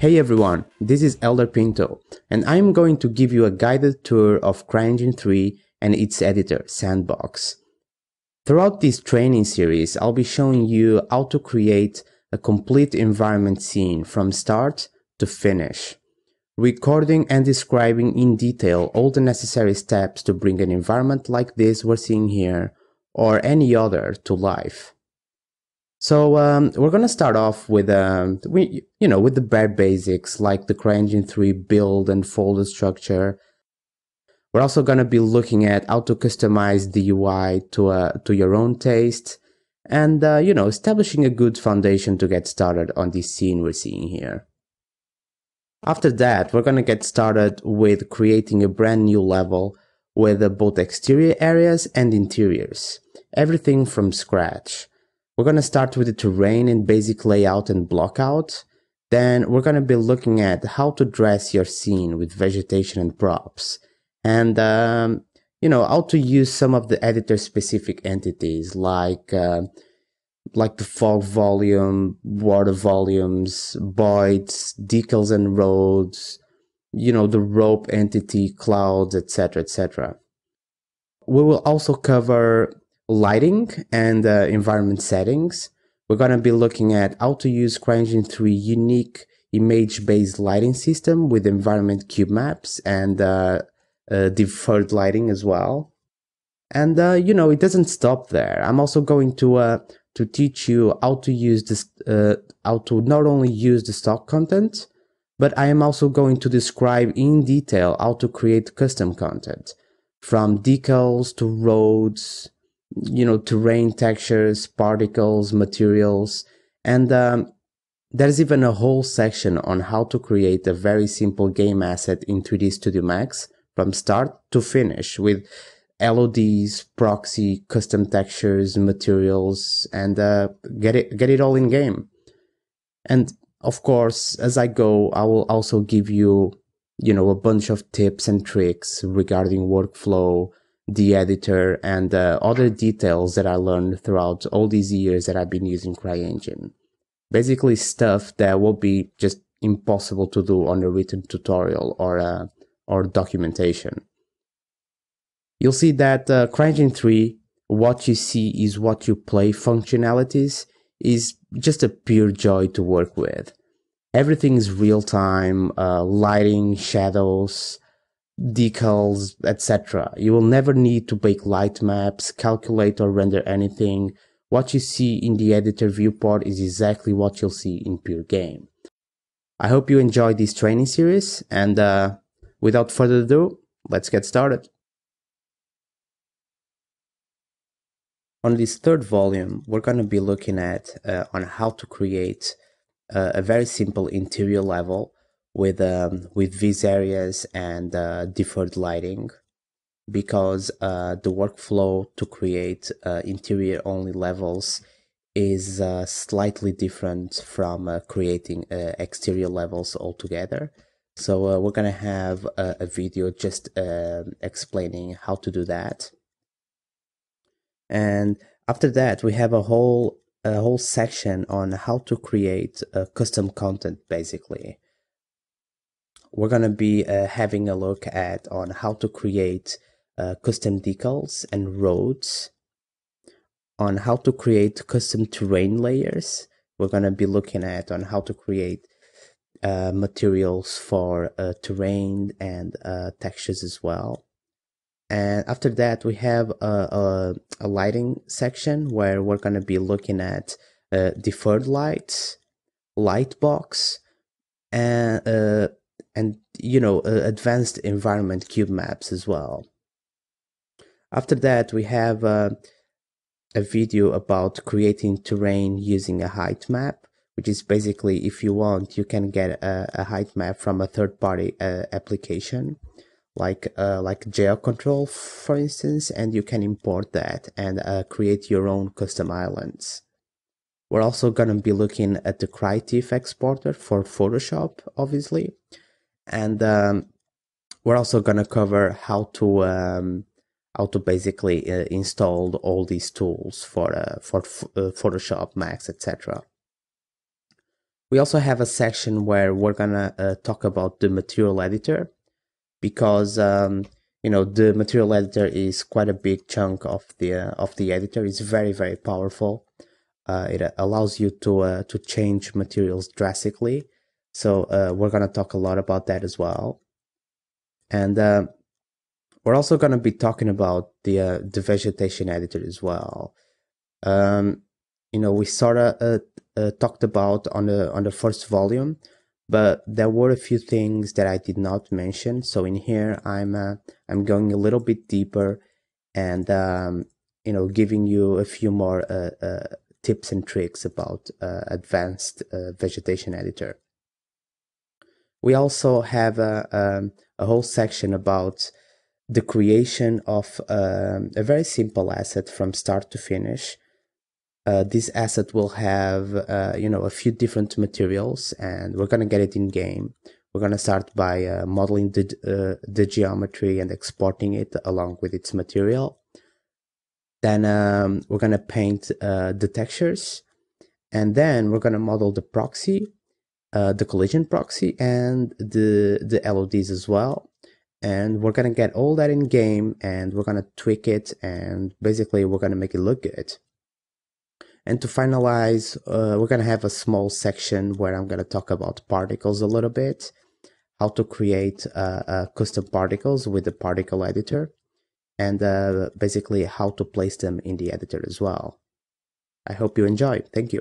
Hey everyone, this is Hélder Pinto, and I'm going to give you a guided tour of CryEngine 3 and its editor, Sandbox. Throughout this training series, I'll be showing you how to create a complete environment scene from start to finish, recording and describing in detail all the necessary steps to bring an environment like this we're seeing here, or any other, to life. So we're gonna start off with with the bare basics like the CryEngine 3 build and folder structure. We're also gonna be looking at how to customize the UI to your own taste, and establishing a good foundation to get started on this scene we're seeing here. After that, we're gonna get started with creating a brand new level with both exterior areas and interiors, everything from scratch. We're going to start with the terrain and basic layout and blockout. Then we're going to be looking at how to dress your scene with vegetation and props. And, how to use some of the editor-specific entities like the fog volume, water volumes, voids, decals and roads, the rope entity, clouds, etc., etc. We will also cover lighting and environment settings. We're going to be looking at how to use CryEngine 3 unique image-based lighting system with environment cube maps and deferred lighting as well. And it doesn't stop there. I'm also going to teach you how to use this, how to not only use the stock content, but I am also going to describe in detail how to create custom content, from decals to roads, terrain textures, particles, materials, and there's even a whole section on how to create a very simple game asset in 3D Studio Max from start to finish with LODs, proxy, custom textures, materials, and get it all in game. And of course, as I go, I will also give you, a bunch of tips and tricks regarding workflow, the editor, and other details that I learned throughout all these years that I've been using CryEngine. Basically stuff that will be just impossible to do on a written tutorial or documentation. You'll see that CryEngine 3, what you see is what you play functionalities, is just a pure joy to work with. Everything is real time, lighting, shadows, decals, etc. You will never need to make light maps, calculate or render anything. What you see in the editor viewport is exactly what you'll see in pure game. I hope you enjoyed this training series, and without further ado, let's get started. On this third volume, we're going to be looking at on how to create a very simple interior level with these areas and deferred lighting, because the workflow to create interior only levels is slightly different from creating exterior levels altogether. So we're gonna have a video just explaining how to do that. And after that, we have a whole section on how to create custom content. Basically, we're going to be having a look at on how to create custom decals and roads, on how to create custom terrain layers. We're going to be looking at on how to create materials for terrain and textures as well. And after that, we have a lighting section where we're going to be looking at deferred lights, light box, and advanced environment cube maps as well. After that, we have a video about creating terrain using a height map, which is basically, if you want, you can get a height map from a third-party application like GeoControl, for instance, and you can import that and create your own custom islands. We're also going to be looking at the CryTIF exporter for Photoshop, obviously. And we're also going to cover how to basically install all these tools for Photoshop, Max, etc. We also have a section where we're gonna talk about the material editor, because you know, the material editor is quite a big chunk of the editor. It's very, very powerful. It allows you to change materials drastically. So we're gonna talk a lot about that as well. And we're also gonna be talking about the vegetation editor as well. You know, we sort of talked about on the first volume, but there were a few things that I did not mention. So in here, I'm going a little bit deeper, and you know, giving you a few more tips and tricks about advanced vegetation editor. We also have a whole section about the creation of a very simple asset from start to finish. This asset will have, you know, a few different materials, and we're going to get it in game. We're going to start by modeling the geometry and exporting it along with its material. Then we're going to paint the textures, and then we're going to model the proxy, the collision proxy, and the LODs as well. And we're going to get all that in game, and we're going to tweak it, and basically we're going to make it look good. And to finalize, we're going to have a small section where I'm going to talk about particles a little bit, how to create custom particles with the particle editor, and basically how to place them in the editor as well. I hope you enjoy. Thank you.